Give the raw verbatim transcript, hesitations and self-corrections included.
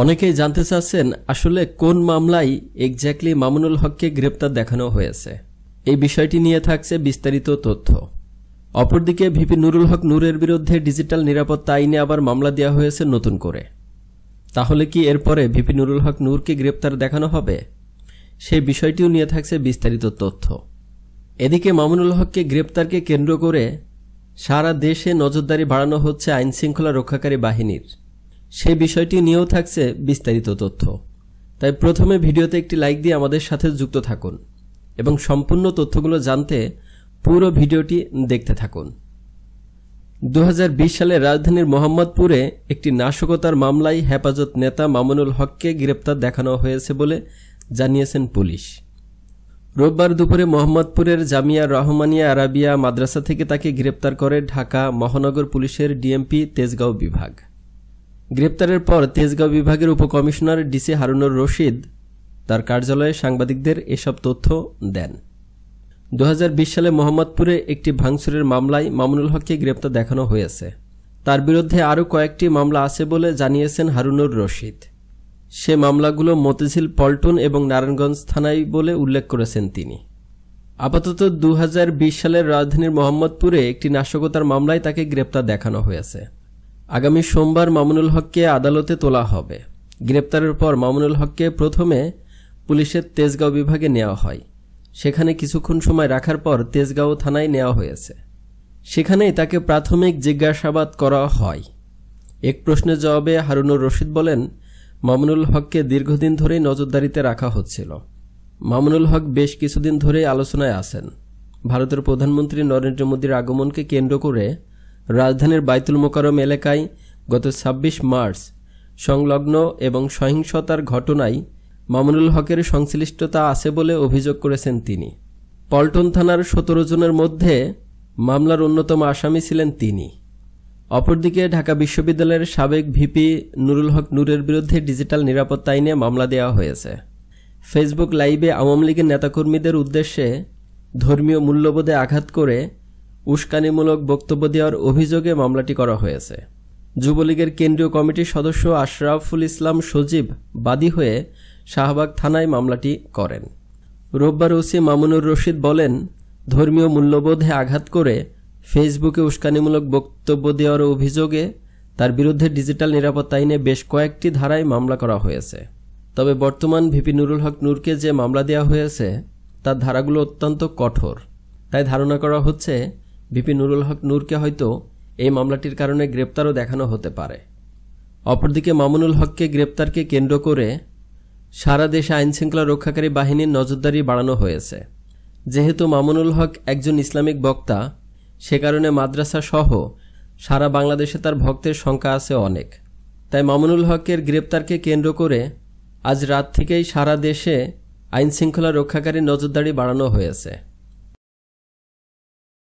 अनेकेई जानते चाচ্ছেন आसले कोन मामलाय एक्ज्याक्टली मामुनुल हकके ग्रेप्तार देखानो हयेछे। एई विषयटी निये थाकछे बिस्तारित तथ्य। अपरदिके भिपी नुरुल हक नूरेर बिरुद्धे डिजिटल निरापत्ता आईने आबार मामला देया हयेछे नतुन करे। ताहले कि एरपरे भिपी नुरुल हक नूरके ग्रेप्तार देखानो हबे सेई विषयटिओ निये थाकछे बिस्तारित तथ्य। एदिके मामुनुल हकके ग्रेप्तारके केंद्र करे सारा देशे नजरदारी बाड़ानो हच्छे आईन श्रृंखला रक्षाकारी बाहिनीर। से विषयटी नियेओ थाकछे विस्तारित तथ्य। ताई प्रथमे भिडियोते एकटी लाइक दिये आमादेर साथे जुक्त थाकुन एबं सम्पूर्ण तथ्यगुलो जानते पुरो भिडियोटी देखते थाकुन। दो हज़ार बीस साले राजधानीर मोहम्मदपुरे एकटी नाशकतार मामलाय हेफाजत नेता मामुनुल हकके ग्रेप्तार देखानो हयेछे बोले जानिয়েছেন पुलिश। রোববার দুপুরে মোহাম্মদপুরের জামিয়া রহমানিয়া আরাবিয়া মাদ্রাসা থেকে তাকে গ্রেপ্তার করে ঢাকা মহানগর পুলিশের ডিএমপি তেজগাঁও বিভাগ। গ্রেপ্তারের পর তেজগাঁও বিভাগের উপকমিশনার ডিসি হারুনুর রশিদ তার কার্যালয়ে সাংবাদিকদের এসব তথ্য দেন। दो हज़ार बीस সালে মোহাম্মদপুরে একটি ভাঙচুরের মামলায় মামুনুল হককে গ্রেপ্তার দেখানো হয়েছে। তার বিরুদ্ধে আরও কয়েকটি মামলা আছে বলে জানিয়েছেন হারুনুর রশিদ। সে মামলাগুলো মতিঝিল পল্টন এবং নারায়ণগঞ্জ থানায় বলে উল্লেখ করেছেন তিনি। আপাতত दो हज़ार बीस সালের রাজধানীর মোহাম্মদপুরে একটি নাশকতার মামলায় তাকে গ্রেপ্তার দেখানো হয়েছে। আগামী সোমবার মামুনুল হককে আদালতে তোলা হবে। গ্রেপ্তারের পর মামুনুল হককে প্রথমে পুলিশের তেজগাঁও বিভাগে নেওয়া হয়। সেখানে কিছুক্ষণ সময় রাখার পর তেজগাঁও থানায় নেওয়া হয়েছে। সেখানেই তাকে প্রাথমিক জিজ্ঞাসাবাদ করা হয়। এক প্রশ্নের জবাবে হারুনুর রশিদ বলেন, মামুনুল হককে দীর্ঘদিন ধরেই নজরদারিতে রাখা হচ্ছিল। মামুনুল হক বেশ কিছুদিন ধরেই আলোচনায় আছেন। ভারতের প্রধানমন্ত্রী নরেন্দ্র মোদির আগমনকে কেন্দ্র করে রাজধানীর বাইতুল মোকাররম এলাকায় গত ছাব্বিশ মার্চ সংলগ্ন এবং সহিংসতার ঘটনায় মামুনুল হকের সংশ্লিষ্টতা আছে বলে অভিযোগ করেছেন তিনি। পল্টন থানার সতেরো জনের মধ্যে মামলার অন্যতম আসামি ছিলেন তিনি। অপরদিকে ঢাকা বিশ্ববিদ্যালয়ের সাবেক ভিপি নুরুল হক নূরের বিরুদ্ধে ডিজিটাল নিরাপত্তা আইনে মামলা দেওয়া হয়েছে। ফেসবুক লাইভে আওয়ামী লীগের নেতাকর্মীদের উদ্দেশ্যে ধর্মীয় মূল্যবোধে আঘাত করে উস্কানিমূলক বক্তব্য দেওয়ার অভিযোগে মামলাটি করা হয়েছে। যুবলীগের কেন্দ্রীয় কমিটির সদস্য আশরাফুল ইসলাম সজীব বাদী হয়ে শাহবাগ থানায় মামলাটি করেন। রোববার ওসি মামুনুর রশিদ বলেন, ধর্মীয় মূল্যবোধে আঘাত করে ফেসবুকে উস্কানিমূলক বক্তব্য দেওয়ার অভিযোগে তার বিরুদ্ধে ডিজিটাল নিরাপত্তা আইনে বেশ কয়েকটি ধারায় মামলা করা হয়েছে। তবে বর্তমান ভিপি নুরুল হক নূরকে যে মামলা দেওয়া হয়েছে তার ধারাগুলো অত্যন্ত কঠোর। তাই ধারণা করা হচ্ছে ভিপি নুরুল হক নূরকে হয়তো এই মামলাটির কারণে গ্রেপ্তারও দেখানো হতে পারে। অপরদিকে মামুনুল হককে গ্রেপ্তারকে কেন্দ্র করে সারা দেশে আইনশৃঙ্খলা রক্ষাকারী বাহিনীর নজরদারি বাড়ানো হয়েছে। যেহেতু মামুনুল হক একজন ইসলামিক বক্তা সে কারণে মাদ্রাসা সহ সারা বাংলাদেশে তার ভক্তের সংখ্যা আছে অনেক। তাই মামুনুল হকের গ্রেপ্তারকে কেন্দ্র করে আজ রাত থেকেই সারা দেশে আইনশৃঙ্খলা রক্ষাকারী নজরদারি বাড়ানো হয়েছে।